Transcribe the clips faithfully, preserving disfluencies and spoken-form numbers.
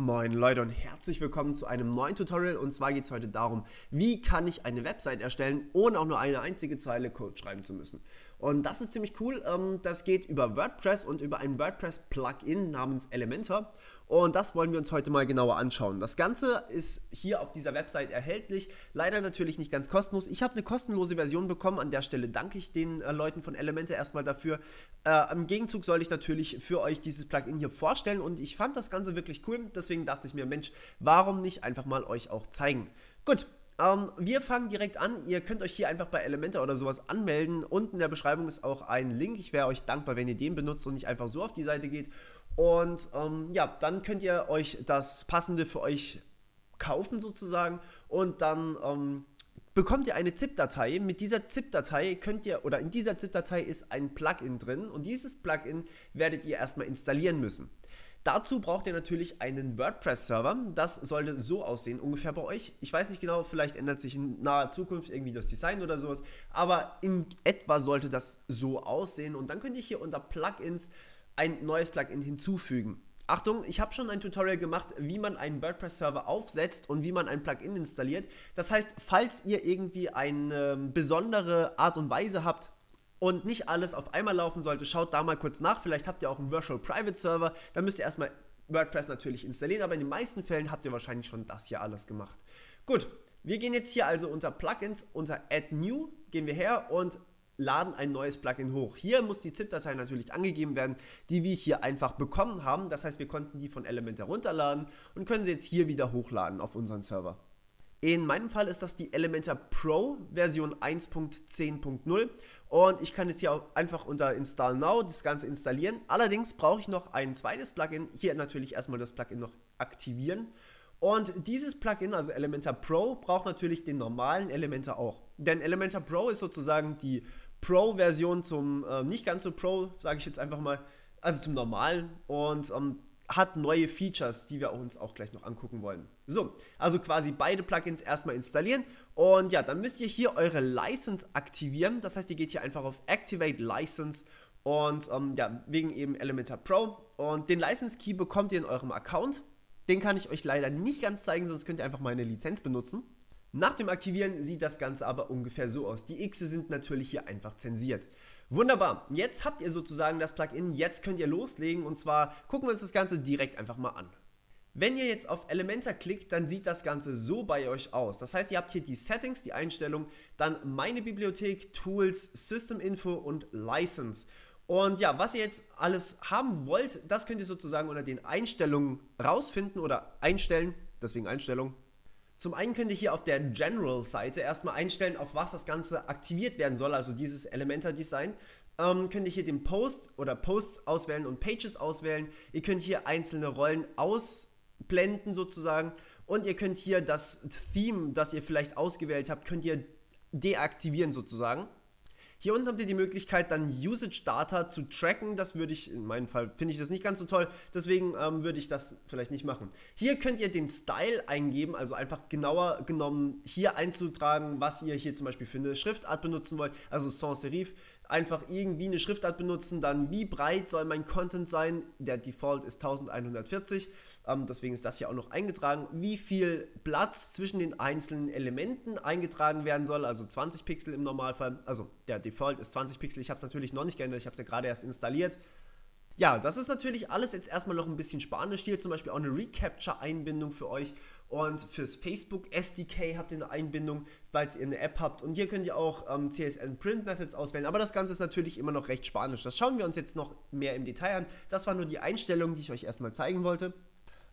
Moin Leute und herzlich willkommen zu einem neuen Tutorial, und zwar geht es heute darum, wie kann ich eine Website erstellen, ohne auch nur eine einzige Zeile Code schreiben zu müssen. Und das ist ziemlich cool, das geht über WordPress und über ein WordPress-Plugin namens Elementor, und das wollen wir uns heute mal genauer anschauen. Das Ganze ist hier auf dieser Website erhältlich, leider natürlich nicht ganz kostenlos. Ich habe eine kostenlose Version bekommen, an der Stelle danke ich den äh, Leuten von Elementor erstmal dafür. Äh, Im Gegenzug soll ich natürlich für euch dieses Plugin hier vorstellen, und ich fand das Ganze wirklich cool, deswegen dachte ich mir, Mensch, warum nicht einfach mal euch auch zeigen. Gut. Um, wir fangen direkt an. Ihr könnt euch hier einfach bei Elementor oder sowas anmelden. Unten in der Beschreibung ist auch ein Link. Ich wäre euch dankbar, wenn ihr den benutzt und nicht einfach so auf die Seite geht. Und um, ja, dann könnt ihr euch das Passende für euch kaufen sozusagen. Und dann um, bekommt ihr eine ZIP-Datei. Mit dieser ZIP-Datei könnt ihr, oder in dieser ZIP-Datei ist ein Plugin drin. Und dieses Plugin werdet ihr erstmal installieren müssen. Dazu braucht ihr natürlich einen WordPress-Server. Das sollte so aussehen ungefähr bei euch. Ich weiß nicht genau, vielleicht ändert sich in naher Zukunft irgendwie das Design oder sowas, aber in etwa sollte das so aussehen. Und dann könnt ihr hier unter Plugins ein neues Plugin hinzufügen. Achtung, ich habe schon ein Tutorial gemacht, wie man einen WordPress-Server aufsetzt und wie man ein Plugin installiert. Das heißt, falls ihr irgendwie eine besondere Art und Weise habt, und nicht alles auf einmal laufen sollte, schaut da mal kurz nach. Vielleicht habt ihr auch einen Virtual Private Server. Da müsst ihr erstmal WordPress natürlich installieren, aber in den meisten Fällen habt ihr wahrscheinlich schon das hier alles gemacht. Gut, wir gehen jetzt hier also unter Plugins, unter Add New, gehen wir her und laden ein neues Plugin hoch. Hier muss die ZIP-Datei natürlich angegeben werden, die wir hier einfach bekommen haben. Das heißt, wir konnten die von Elementor runterladen und können sie jetzt hier wieder hochladen auf unseren Server. In meinem Fall ist das die Elementor Pro Version eins Punkt zehn Punkt null, und ich kann jetzt hier auch einfach unter Install Now das Ganze installieren. Allerdings brauche ich noch ein zweites Plugin, hier natürlich erstmal das Plugin noch aktivieren, und dieses Plugin, also Elementor Pro, braucht natürlich den normalen Elementor auch, denn Elementor Pro ist sozusagen die Pro Version zum äh, nicht ganz so Pro, sage ich jetzt einfach mal, also zum normalen, und ähm, hat neue Features, die wir uns auch gleich noch angucken wollen. So, also quasi beide Plugins erstmal installieren, und ja, dann müsst ihr hier eure License aktivieren. Das heißt, ihr geht hier einfach auf Activate License und ähm, ja, wegen eben Elementor Pro, und den License Key bekommt ihr in eurem Account. Den kann ich euch leider nicht ganz zeigen, sonst könnt ihr einfach meine Lizenz benutzen. Nach dem Aktivieren sieht das Ganze aber ungefähr so aus. Die Xe sind natürlich hier einfach zensiert. Wunderbar, jetzt habt ihr sozusagen das Plugin, jetzt könnt ihr loslegen, und zwar gucken wir uns das Ganze direkt einfach mal an. Wenn ihr jetzt auf Elementor klickt, dann sieht das Ganze so bei euch aus. Das heißt, ihr habt hier die Settings, die Einstellung, dann meine Bibliothek, Tools, System-Info und License. Und ja, was ihr jetzt alles haben wollt, das könnt ihr sozusagen unter den Einstellungen rausfinden oder einstellen, deswegen Einstellung. Zum einen könnt ihr hier auf der General-Seite erstmal einstellen, auf was das Ganze aktiviert werden soll, also dieses Elementor-Design. Ähm, könnt ihr hier den Post oder Posts auswählen und Pages auswählen. Ihr könnt hier einzelne Rollen ausblenden sozusagen, und ihr könnt hier das Theme, das ihr vielleicht ausgewählt habt, könnt ihr deaktivieren sozusagen. Hier unten habt ihr die Möglichkeit, dann Usage Data zu tracken. Das würde ich, in meinem Fall finde ich das nicht ganz so toll, deswegen ähm, würde ich das vielleicht nicht machen. Hier könnt ihr den Style eingeben, also einfach genauer genommen hier einzutragen, was ihr hier zum Beispiel für eine Schriftart benutzen wollt, also sans serif. Einfach irgendwie eine Schriftart benutzen, dann wie breit soll mein Content sein, der Default ist elfhundertvierzig, ähm, deswegen ist das hier auch noch eingetragen, wie viel Platz zwischen den einzelnen Elementen eingetragen werden soll, also zwanzig Pixel im Normalfall, also der Default ist zwanzig Pixel, ich habe es natürlich noch nicht geändert, ich habe es ja gerade erst installiert. Ja, das ist natürlich alles jetzt erstmal noch ein bisschen spanisch, hier zum Beispiel auch eine Recapture-Einbindung für euch, und fürs Facebook S D K habt ihr eine Einbindung, falls ihr eine App habt, und hier könnt ihr auch ähm, C S N Print Methods auswählen, aber das Ganze ist natürlich immer noch recht spanisch, das schauen wir uns jetzt noch mehr im Detail an, das waren nur die Einstellungen, die ich euch erstmal zeigen wollte.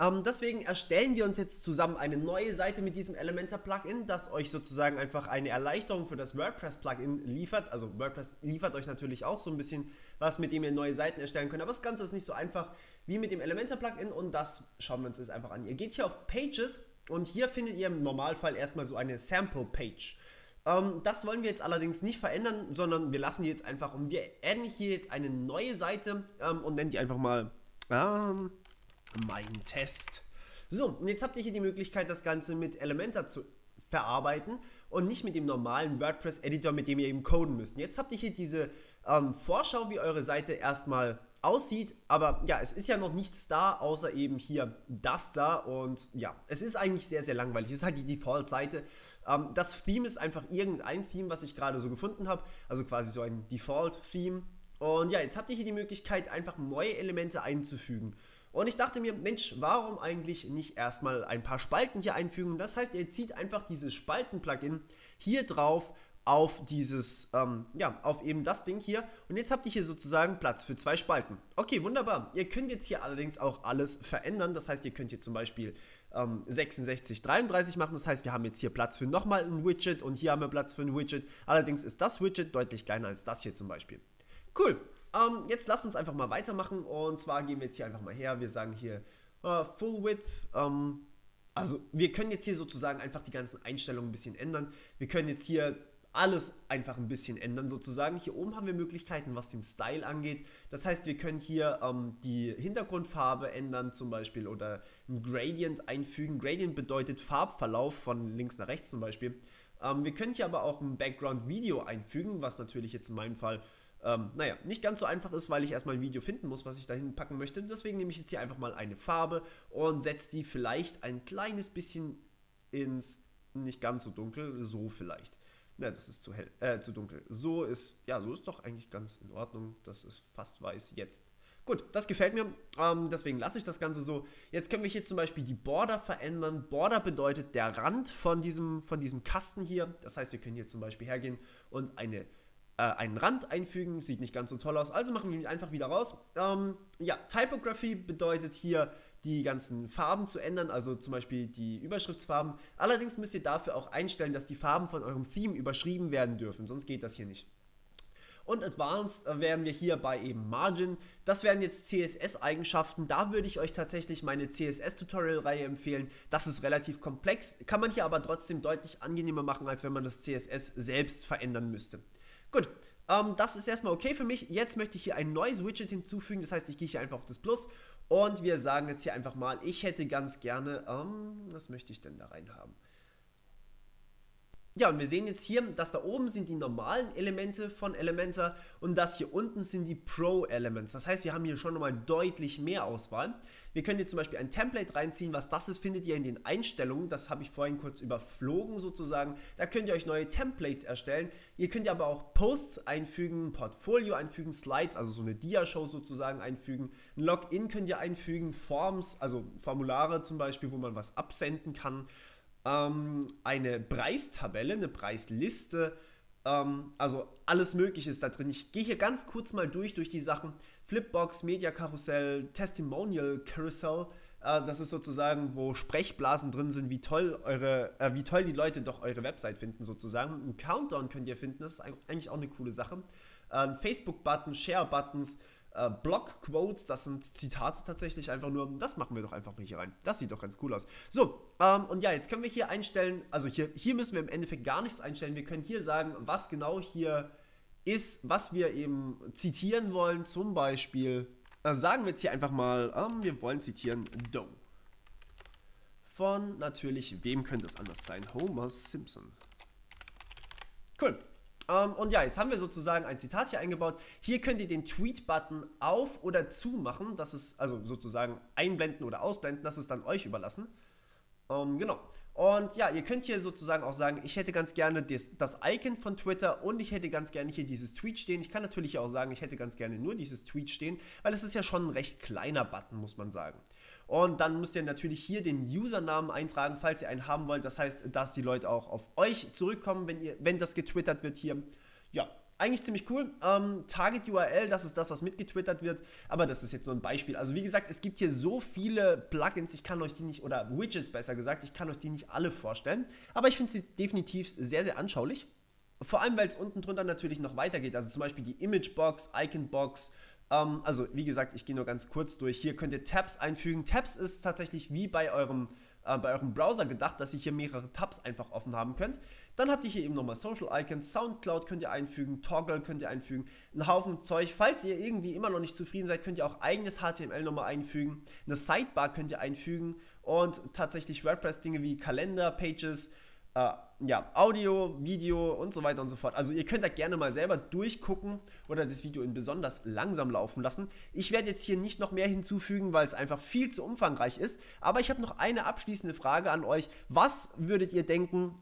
Ähm, deswegen erstellen wir uns jetzt zusammen eine neue Seite mit diesem Elementor Plugin, das euch sozusagen einfach eine Erleichterung für das WordPress Plugin liefert. Also WordPress liefert euch natürlich auch so ein bisschen was, mit dem ihr neue Seiten erstellen könnt, aber das Ganze ist nicht so einfach wie mit dem Elementor Plugin, und das schauen wir uns jetzt einfach an. Ihr geht hier auf Pages, und hier findet ihr im Normalfall erstmal so eine Sample Page. Ähm, das wollen wir jetzt allerdings nicht verändern, sondern wir lassen die jetzt einfach, und wir adden hier jetzt eine neue Seite ähm, und nennen die einfach mal... Ähm, Mein Test. So, und jetzt habt ihr hier die Möglichkeit, das Ganze mit Elementor zu verarbeiten und nicht mit dem normalen WordPress-Editor, mit dem ihr eben coden müsst. Jetzt habt ihr hier diese ähm, Vorschau, wie eure Seite erstmal aussieht, aber ja, es ist ja noch nichts da, außer eben hier das da, und ja, es ist eigentlich sehr, sehr langweilig, es ist halt die Default-Seite. Ähm, das Theme ist einfach irgendein Theme, was ich gerade so gefunden habe, also quasi so ein Default-Theme, und ja, jetzt habt ihr hier die Möglichkeit, einfach neue Elemente einzufügen. Und ich dachte mir, Mensch, warum eigentlich nicht erstmal ein paar Spalten hier einfügen? Das heißt, ihr zieht einfach dieses Spalten-Plugin hier drauf auf dieses, ähm, ja, auf eben das Ding hier. Und jetzt habt ihr hier sozusagen Platz für zwei Spalten. Okay, wunderbar. Ihr könnt jetzt hier allerdings auch alles verändern. Das heißt, ihr könnt hier zum Beispiel ähm, sechsundsechzig, dreiunddreißig machen. Das heißt, wir haben jetzt hier Platz für nochmal ein Widget und hier haben wir Platz für ein Widget. Allerdings ist das Widget deutlich kleiner als das hier zum Beispiel. Cool. Ähm, jetzt lasst uns einfach mal weitermachen, und zwar gehen wir jetzt hier einfach mal her, wir sagen hier äh, Full Width, ähm, also wir können jetzt hier sozusagen einfach die ganzen Einstellungen ein bisschen ändern, wir können jetzt hier alles einfach ein bisschen ändern sozusagen. Hier oben haben wir Möglichkeiten, was den Style angeht, das heißt, wir können hier ähm, die Hintergrundfarbe ändern zum Beispiel oder ein Gradient einfügen. Gradient bedeutet Farbverlauf von links nach rechts zum Beispiel. Ähm, wir können hier aber auch ein Background-Video einfügen, was natürlich jetzt in meinem Fall Ähm, naja, nicht ganz so einfach ist, weil ich erstmal ein Video finden muss, was ich dahin packen möchte. Deswegen nehme ich jetzt hier einfach mal eine Farbe und setze die vielleicht ein kleines bisschen ins nicht ganz so dunkel, so vielleicht. Na, das ist zu hell, äh, zu dunkel. So ist, ja, so ist doch eigentlich ganz in Ordnung. Das ist fast weiß jetzt. Gut, das gefällt mir, ähm, deswegen lasse ich das Ganze so. Jetzt können wir hier zum Beispiel die Border verändern. Border bedeutet der Rand von diesem, von diesem Kasten hier. Das heißt, wir können hier zum Beispiel hergehen und eine einen Rand einfügen, sieht nicht ganz so toll aus, also machen wir ihn einfach wieder raus. Ähm, ja, Typography bedeutet hier die ganzen Farben zu ändern, also zum Beispiel die Überschriftsfarben. Allerdings müsst ihr dafür auch einstellen, dass die Farben von eurem Theme überschrieben werden dürfen, sonst geht das hier nicht. Und Advanced wären wir hier bei eben Margin. Das wären jetzt C S S-Eigenschaften. Da würde ich euch tatsächlich meine C S S-Tutorial-Reihe empfehlen. Das ist relativ komplex, kann man hier aber trotzdem deutlich angenehmer machen, als wenn man das C S S selbst verändern müsste. Gut, ähm, das ist erstmal okay für mich. Jetzt möchte ich hier ein neues Widget hinzufügen. Das heißt, ich gehe hier einfach auf das Plus und wir sagen jetzt hier einfach mal, ich hätte ganz gerne, ähm, was möchte ich denn da reinhaben? Ja, und wir sehen jetzt hier, dass da oben sind die normalen Elemente von Elementor und das hier unten sind die Pro-Elements. Das heißt, wir haben hier schon nochmal deutlich mehr Auswahl. Wir können hier zum Beispiel ein Template reinziehen. Was das ist, findet ihr in den Einstellungen. Das habe ich vorhin kurz überflogen sozusagen. Da könnt ihr euch neue Templates erstellen. Ihr könnt aber auch Posts einfügen, Portfolio einfügen, Slides, also so eine Dia-Show sozusagen einfügen. Ein Login könnt ihr einfügen, Forms, also Formulare zum Beispiel, wo man was absenden kann. Eine Preistabelle, eine Preisliste, also alles Mögliche ist da drin. Ich gehe hier ganz kurz mal durch, durch die Sachen Flipbox, Media Karussell, Testimonial Carousel, das ist sozusagen, wo Sprechblasen drin sind, wie toll, eure, äh, wie toll die Leute doch eure Website finden sozusagen. Ein Countdown könnt ihr finden, das ist eigentlich auch eine coole Sache. Ein Facebook-Button, Share-Buttons, Uh, Blog-Quotes, das sind Zitate tatsächlich einfach nur, das machen wir doch einfach mal hier rein. Das sieht doch ganz cool aus. So, ähm, und ja, jetzt können wir hier einstellen, also hier, hier müssen wir im Endeffekt gar nichts einstellen. Wir können hier sagen, was genau hier ist, was wir eben zitieren wollen. Zum Beispiel, äh, sagen wir jetzt hier einfach mal, ähm, wir wollen zitieren Doe. Von natürlich, wem könnte es anders sein? Homer Simpson. Cool. Um, und ja, jetzt haben wir sozusagen ein Zitat hier eingebaut. Hier könnt ihr den Tweet-Button auf- oder zumachen. Das ist also sozusagen einblenden oder ausblenden. Das ist dann euch überlassen. Um, genau. Und ja, ihr könnt hier sozusagen auch sagen, ich hätte ganz gerne des, das Icon von Twitter und ich hätte ganz gerne hier dieses Tweet stehen. Ich kann natürlich auch sagen, ich hätte ganz gerne nur dieses Tweet stehen, weil es ist ja schon ein recht kleiner Button, muss man sagen. Und dann müsst ihr natürlich hier den Usernamen eintragen, falls ihr einen haben wollt. Das heißt, dass die Leute auch auf euch zurückkommen, wenn, ihr, wenn das getwittert wird hier. Ja, eigentlich ziemlich cool. Ähm, Target-U R L, das ist das, was mitgetwittert wird. Aber das ist jetzt nur ein Beispiel. Also wie gesagt, es gibt hier so viele Plugins, ich kann euch die nicht, oder Widgets besser gesagt, ich kann euch die nicht alle vorstellen. Aber ich finde sie definitiv sehr, sehr anschaulich. Vor allem, weil es unten drunter natürlich noch weitergeht. Also zum Beispiel die Imagebox, Iconbox. Ähm, also wie gesagt, ich gehe nur ganz kurz durch. Hier könnt ihr Tabs einfügen. Tabs ist tatsächlich wie bei eurem... bei eurem Browser gedacht, dass ihr hier mehrere Tabs einfach offen haben könnt. Dann habt ihr hier eben nochmal Social Icons, Soundcloud könnt ihr einfügen, Toggle könnt ihr einfügen, einen Haufen Zeug. Falls ihr irgendwie immer noch nicht zufrieden seid, könnt ihr auch eigenes H T M L nochmal einfügen, eine Sidebar könnt ihr einfügen und tatsächlich WordPress-Dinge wie Kalender, Pages, äh, ja, Audio, Video und so weiter und so fort. Also ihr könnt da gerne mal selber durchgucken oder das Video in besonders langsam laufen lassen. Ich werde jetzt hier nicht noch mehr hinzufügen, weil es einfach viel zu umfangreich ist. Aber ich habe noch eine abschließende Frage an euch. Was würdet ihr denken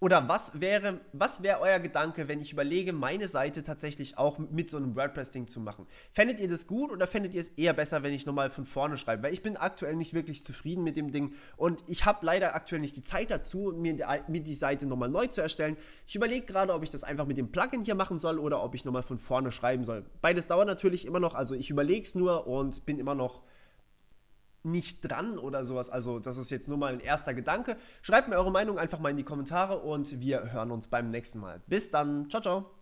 oder was wäre, was wäre euer Gedanke, wenn ich überlege, meine Seite tatsächlich auch mit so einem WordPress-Ding zu machen? Fändet ihr das gut oder fändet ihr es eher besser, wenn ich nochmal von vorne schreibe? Weil ich bin aktuell nicht wirklich zufrieden mit dem Ding und ich habe leider aktuell nicht die Zeit dazu, mir die, mir die Seite nochmal neu zu erstellen. Ich überlege gerade, ob ich das einfach mit dem Plugin hier machen soll oder ob ich nochmal von vorne schreiben soll. Beides dauert natürlich immer noch, also ich überlege es nur und bin immer noch nicht dran oder sowas, also das ist jetzt nur mal ein erster Gedanke. Schreibt mir eure Meinung einfach mal in die Kommentare und wir hören uns beim nächsten Mal. Bis dann, ciao, ciao.